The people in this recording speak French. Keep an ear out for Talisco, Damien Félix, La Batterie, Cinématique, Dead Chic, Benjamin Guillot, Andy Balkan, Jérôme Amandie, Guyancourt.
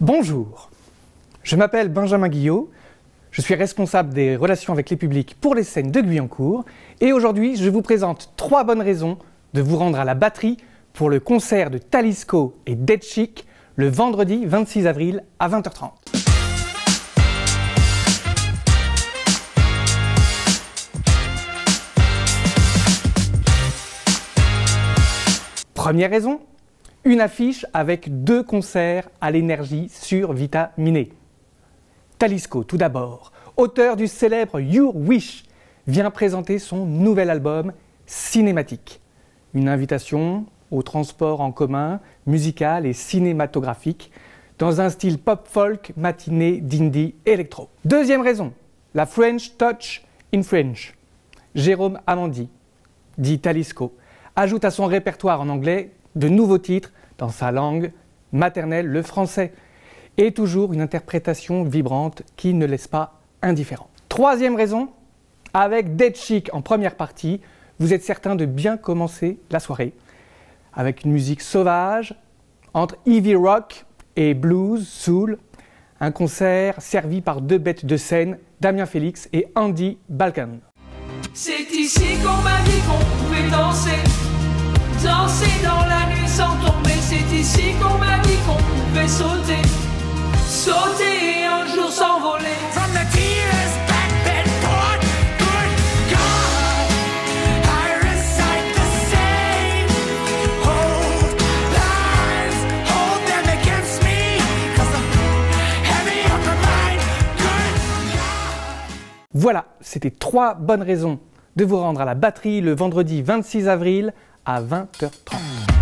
Bonjour, je m'appelle Benjamin Guillot, je suis responsable des relations avec les publics pour les scènes de Guyancourt et aujourd'hui je vous présente 3 bonnes raisons de vous rendre à la batterie pour le concert de Talisco et Dead Chic le vendredi 26 avril à 20h30. Première raison, une affiche avec 2 concerts à l'énergie survitaminée. Talisco, tout d'abord, auteur du célèbre Your Wish, vient présenter son nouvel album Cinématique. Une invitation au transport en commun, musical et cinématographique, dans un style pop-folk matiné d'indie électro. Deuxième raison, la French Touch in French. Jérôme Amandie, dit Talisco, ajoute à son répertoire en anglais de nouveaux titres dans sa langue maternelle, le français, et toujours une interprétation vibrante qui ne laisse pas indifférent. Troisième raison, avec Dead Chic en première partie, vous êtes certain de bien commencer la soirée, avec une musique sauvage, entre heavy rock et blues, soul, un concert servi par 2 bêtes de scène, Damien Félix et Andy Balkan. C'est ici qu'on m'a dit qu'on pouvait danser, danser dans la nuit sans tomber. C'est ici qu'on m'a dit qu'on pouvait sauter, sauter et un jour s'envoler. From the tears that been poured, good God, I recite the same. Hold lies, hold them against me, 'cause I'm heavy on my mind, good God. Voilà, c'était 3 bonnes raisons de vous rendre à la batterie le vendredi 26 avril à 20h30.